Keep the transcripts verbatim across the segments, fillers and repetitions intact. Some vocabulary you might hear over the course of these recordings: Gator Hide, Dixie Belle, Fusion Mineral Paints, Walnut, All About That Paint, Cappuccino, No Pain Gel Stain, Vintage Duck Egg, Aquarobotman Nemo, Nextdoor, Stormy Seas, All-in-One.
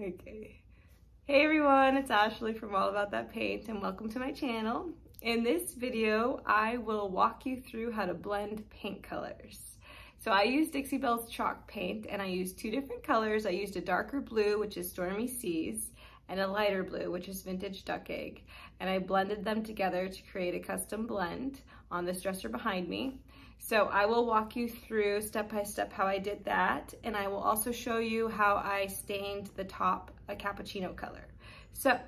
Okay. Hey everyone, it's Ashley from All About That Paint and welcome to my channel. In this video, I will walk you through how to blend paint colors. So I used Dixie Belle's chalk paint and I used two different colors. I used a darker blue, which is Stormy Seas, and a lighter blue, which is Vintage Duck Egg. And I blended them together to create a custom blend on this dresser behind me. So I will walk you through step by step how I did that. And I will also show you how I stained the top a cappuccino color. So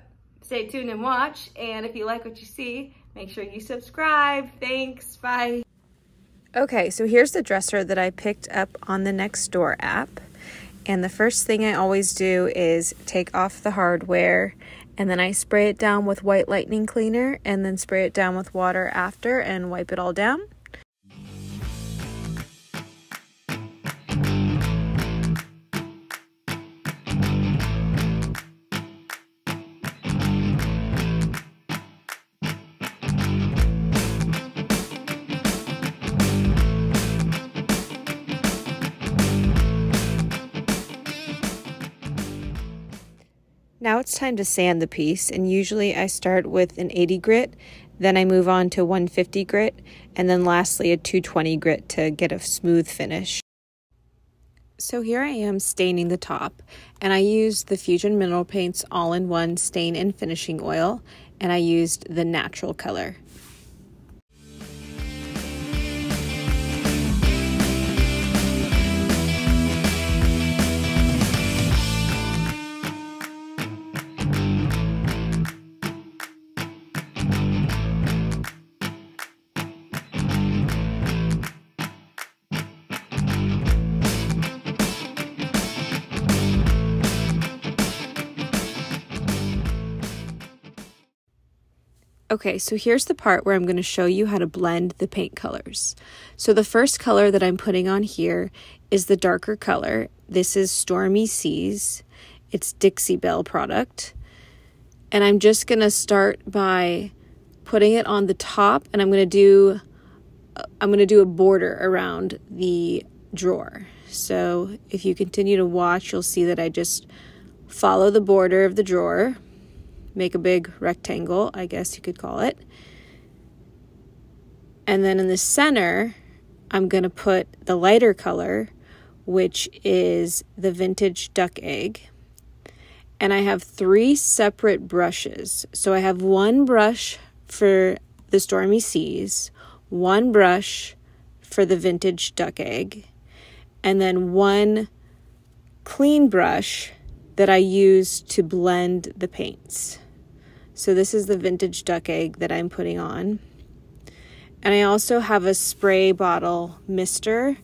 stay tuned and watch. And if you like what you see, make sure you subscribe. Thanks, bye. Okay, so here's the dresser that I picked up on the Nextdoor app. And the first thing I always do is take off the hardware and then I spray it down with White Lightening cleaner and then spray it down with water after and wipe it all down. Now it's time to sand the piece, and usually I start with an eighty grit, then I move on to one fifty grit, and then lastly a two twenty grit to get a smooth finish. So here I am staining the top, and I used the Fusion Mineral Paints All-in-One Stain and Finishing Oil, and I used the natural color. Okay, so here's the part where I'm going to show you how to blend the paint colors. So the first color that I'm putting on here is the darker color. This is Stormy Seas. It's Dixie Belle product. And I'm just going to start by putting it on the top, and I'm going to do I'm going to do a border around the drawer. So if you continue to watch, you'll see that I just follow the border of the drawer. Make a big rectangle, I guess you could call it. And then in the center, I'm going to put the lighter color, which is the Vintage Duck Egg. And I have three separate brushes. So I have one brush for the Stormy Seas, one brush for the Vintage Duck Egg, and then one clean brush that I use to blend the paints. So this is the Vintage Duck Egg that I'm putting on. And I also have a spray bottle mister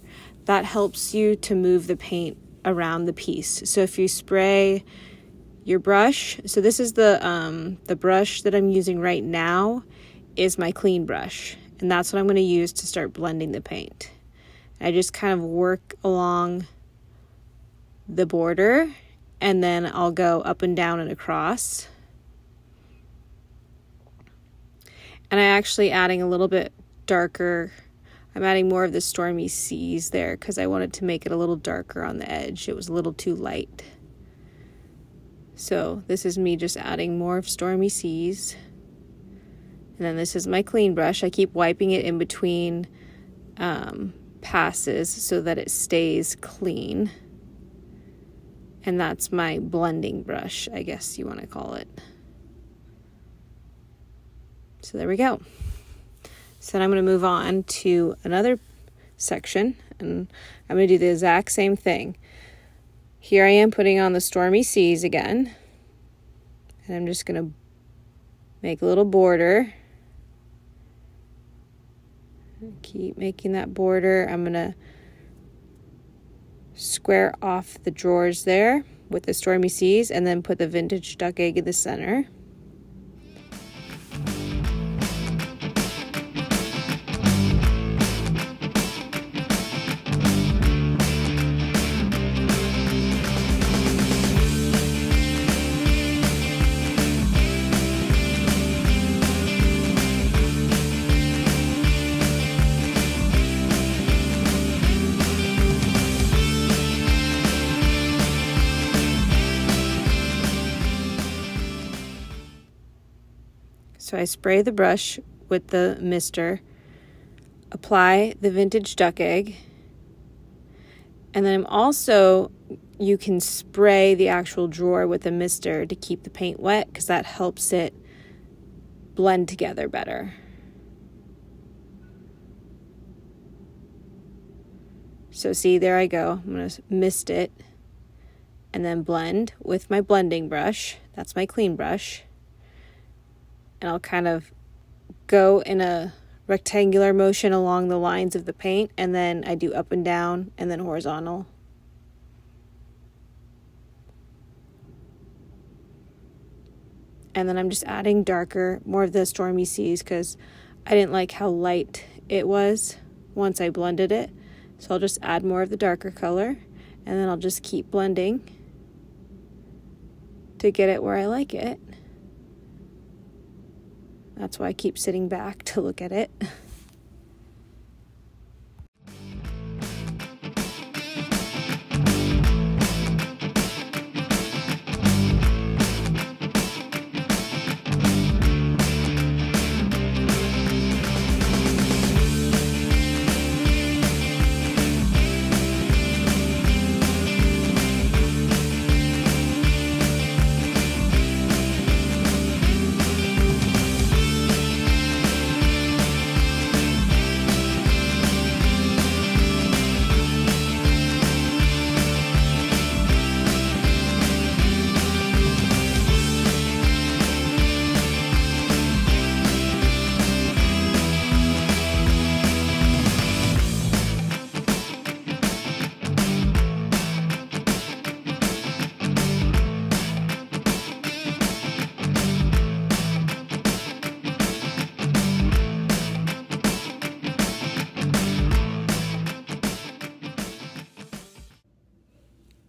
that helps you to move the paint around the piece. So if you spray your brush, so this is the, um, the brush that I'm using right now is my clean brush. And that's what I'm gonna use to start blending the paint. I just kind of work along the border, and then I'll go up and down and across. And I'm actually adding a little bit darker. I'm adding more of the Stormy Seas there because I wanted to make it a little darker on the edge. It was a little too light. So this is me just adding more of Stormy Seas. And then this is my clean brush. I keep wiping it in between um, passes so that it stays clean. And that's my blending brush, I guess you want to call it. So there we go. So then I'm going to move on to another section, and I'm going to do the exact same thing. Here I am putting on the Stormy Seas again, and I'm just going to make a little border. Keep making that border. I'm going to square off the drawers there with the Stormy Seas and then put the Vintage Duck Egg in the center. So I spray the brush with the mister, apply the Vintage Duck Egg, and then I'm also, you can spray the actual drawer with a mister to keep the paint wet because that helps it blend together better. So see, there I go. I'm going to mist it and then blend with my blending brush. That's my clean brush. And I'll kind of go in a rectangular motion along the lines of the paint, and then I do up and down and then horizontal. And then I'm just adding darker, more of the Stormy Seas, because I didn't like how light it was once I blended it. So I'll just add more of the darker color, and then I'll just keep blending to get it where I like it. That's why I keep sitting back to look at it.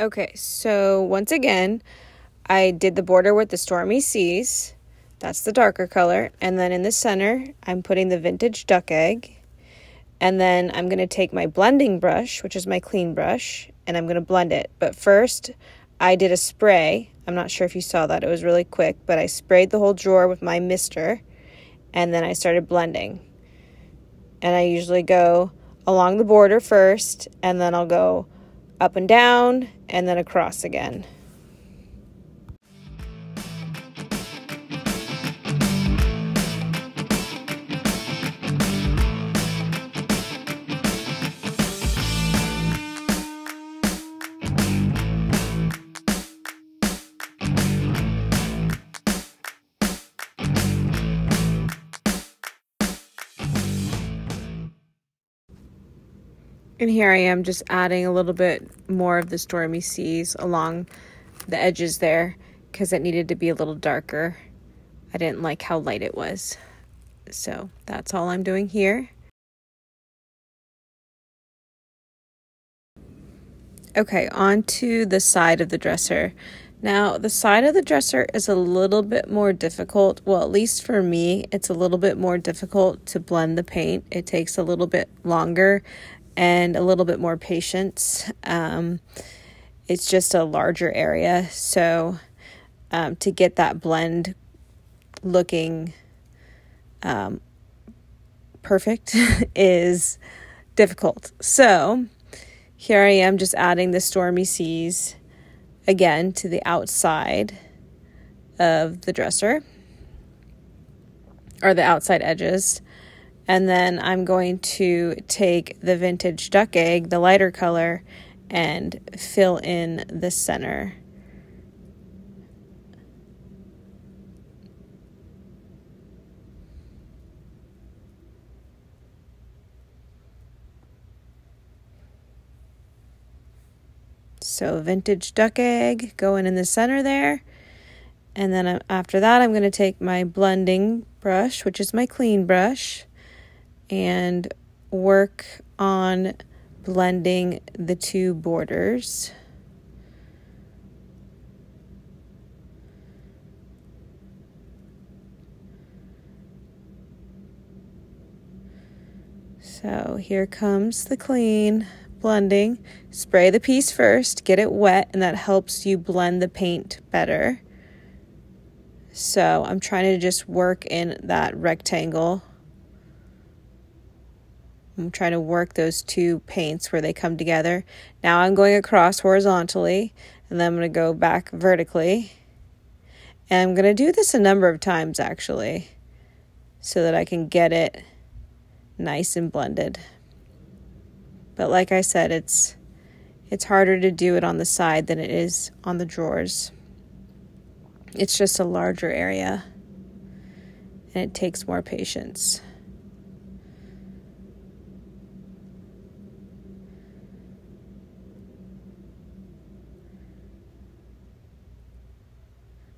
Okay, so once again, I did the border with the Stormy Seas. That's the darker color. And then in the center, I'm putting the Vintage Duck Egg. And then I'm going to take my blending brush, which is my clean brush, and I'm going to blend it. But first, I did a spray. I'm not sure if you saw that. It was really quick, but I sprayed the whole drawer with my mister, and then I started blending. And I usually go along the border first, and then I'll go up and down, and then across again. And here I am just adding a little bit more of the Stormy Seas along the edges there because it needed to be a little darker. I didn't like how light it was. So that's all I'm doing here. Okay, on to the side of the dresser. Now, the side of the dresser is a little bit more difficult. Well, at least for me, it's a little bit more difficult to blend the paint. It takes a little bit longer and a little bit more patience. Um, it's just a larger area, so um, to get that blend looking um, perfect is difficult. So here I am just adding the Stormy Seas again to the outside of the dresser, or the outside edges. And then I'm going to take the Vintage Duck Egg, the lighter color, and fill in the center. So Vintage Duck Egg going in the center there. And then after that, I'm going to take my blending brush, which is my clean brush, and work on blending the two borders. So here comes the clean blending. Spray the piece first, get it wet, and that helps you blend the paint better. So I'm trying to just work in that rectangle. I'm trying to work those two paints where they come together. Now I'm going across horizontally, and then I'm going to go back vertically. And I'm going to do this a number of times, actually, so that I can get it nice and blended. But like I said, it's it's harder to do it on the side than it is on the drawers. It's just a larger area, and it takes more patience.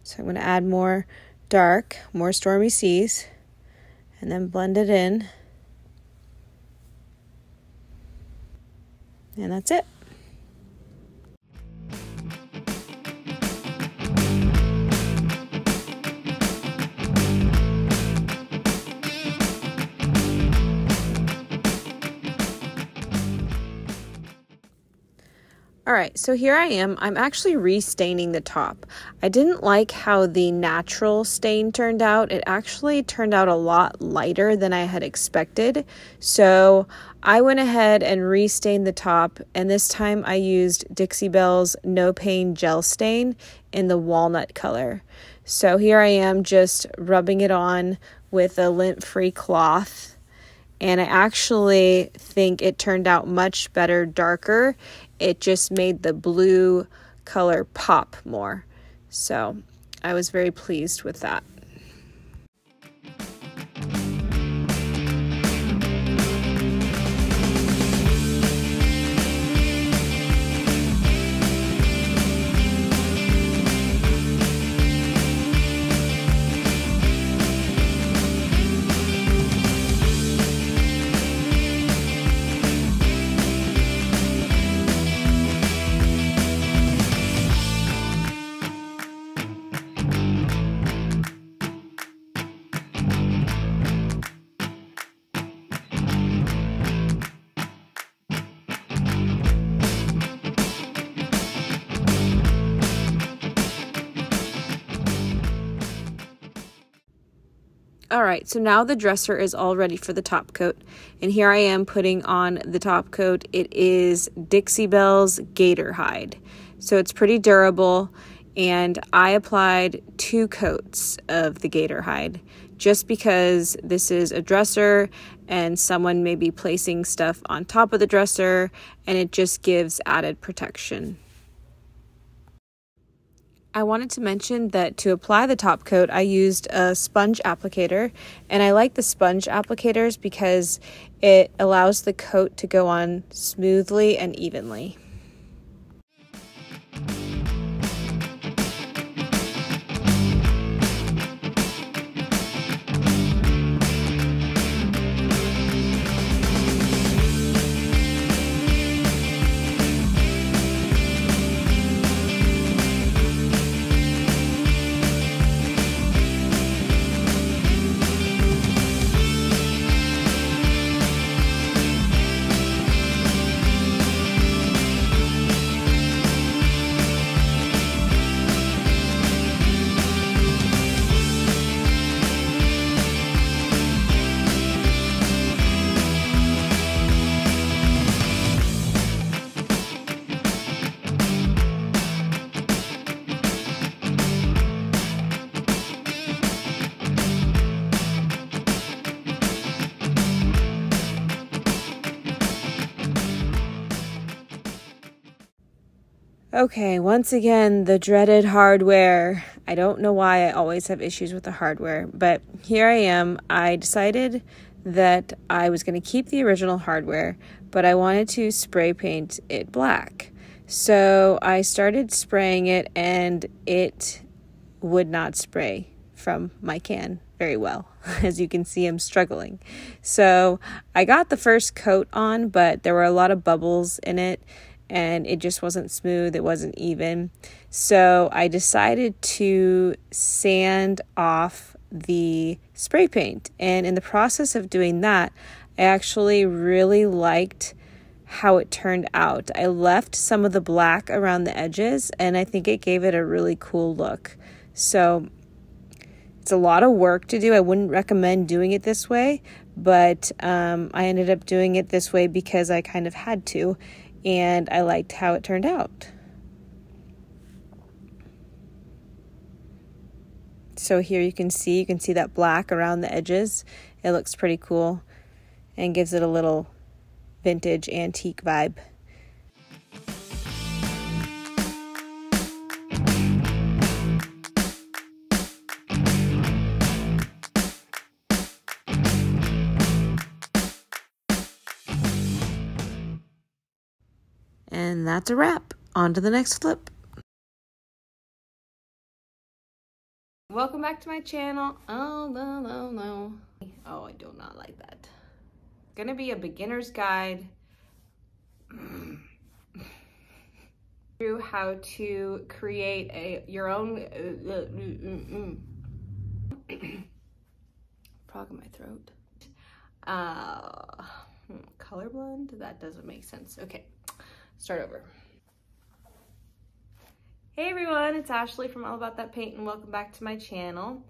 So I'm going to add more dark, more Stormy Seas, and then blend it in. And that's it. All right, so here I am. I'm actually restaining the top. I didn't like how the natural stain turned out. It actually turned out a lot lighter than I had expected. So I went ahead and restained the top, and this time I used Dixie Belle's No Pain Gel Stain in the walnut color. So here I am just rubbing it on with a lint-free cloth, and I actually think it turned out much better darker. It just made the blue color pop more. So I was very pleased with that. All right, so now the dresser is all ready for the top coat, and here I am putting on the top coat. It is Dixie Belle's Gator Hide, so it's pretty durable, and I applied two coats of the Gator Hide just because this is a dresser and someone may be placing stuff on top of the dresser, and it just gives added protection. I wanted to mention that to apply the top coat, I used a sponge applicator, and I like the sponge applicators because it allows the coat to go on smoothly and evenly. Okay, once again, the dreaded hardware. I don't know why I always have issues with the hardware, but here I am. I decided that I was going to keep the original hardware, but I wanted to spray paint it black. So I started spraying it, and it would not spray from my can very well. As you can see, I'm struggling. So I got the first coat on, but there were a lot of bubbles in it, and it just wasn't smooth, it wasn't even. So I decided to sand off the spray paint. And in the process of doing that, I actually really liked how it turned out. I left some of the black around the edges, and I think it gave it a really cool look. So It's a lot of work to do. I wouldn't recommend doing it this way, but um, I ended up doing it this way because I kind of had to, and I liked how it turned out. So here you can see, you can see that black around the edges. It looks pretty cool and gives it a little vintage antique vibe. And that's a wrap. On to the next flip. Welcome back to my channel. Oh, no, no, no. Oh, I do not like that. Gonna be a beginner's guide through how to create a your own frog in my throat. Uh, colorblind? That doesn't make sense. Okay, start over. Hey everyone, it's Ashley from All About That Paint and welcome back to my channel.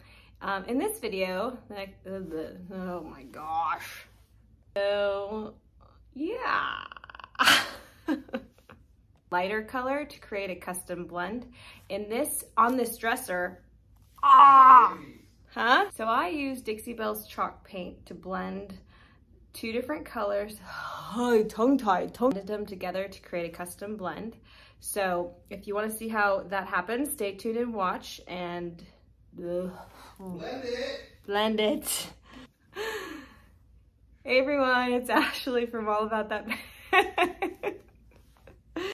Um, in this video, the next, uh, the, oh my gosh. So, yeah. Lighter color to create a custom blend. In this, on this dresser, ah, huh? So I used Dixie Belle's chalk paint to blend two different colors, oh, tongue-tied, tongue-tied them together to create a custom blend. So if you want to see how that happens, stay tuned and watch and ugh, blend it. Blend it. Hey everyone, it's Ashley from All About That.